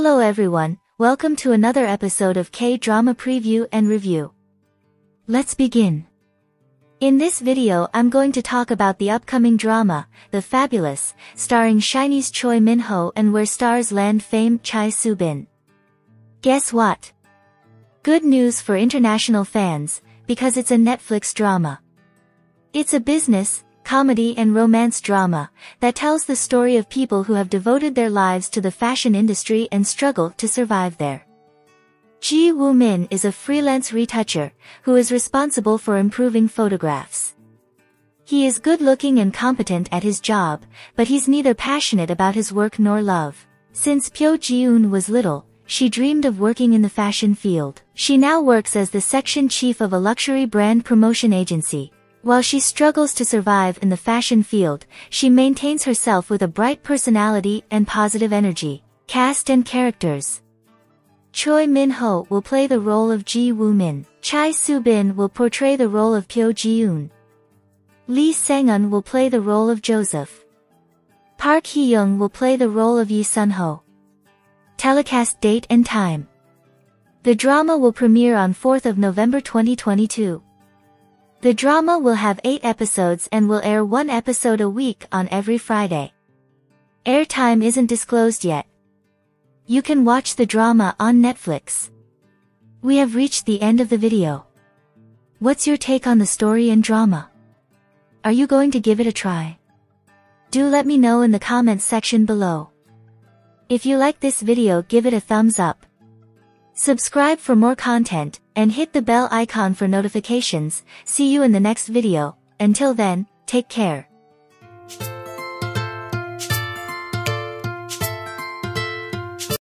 Hello everyone, welcome to another episode of K-Drama Preview and Review. Let's begin. In this video I'm going to talk about the upcoming drama, The Fabulous, starring Shinee's Choi Min-ho and where stars land-famed Chae Soo-bin. Guess what? Good news for international fans, because it's a Netflix drama. It's a business, comedy and romance drama that tells the story of people who have devoted their lives to the fashion industry and struggle to survive there. Ji Woo-min is a freelance retoucher who is responsible for improving photographs. He is good-looking and competent at his job, but he's neither passionate about his work nor love. Since Pyo Ji-yoon was little, she dreamed of working in the fashion field. She now works as the section chief of a luxury brand promotion agency. While she struggles to survive in the fashion field, she maintains herself with a bright personality and positive energy. Cast and characters. Choi Min-ho will play the role of Ji Woo-min. Chae Soo-bin will portray the role of Pyo Ji-yoon. Lee Sang-un will play the role of Joseph. Park Hee-young will play the role of Yi Sun-ho. Telecast date and time. The drama will premiere on 4th of November 2022. The drama will have 8 episodes and will air 1 episode a week on every Friday. Airtime isn't disclosed yet. You can watch the drama on Netflix. We have reached the end of the video. What's your take on the story and drama? Are you going to give it a try? Do let me know in the comments section below. If you like this video, give it a thumbs up. Subscribe for more content, and hit the bell icon for notifications. See you in the next video. Until then, take care.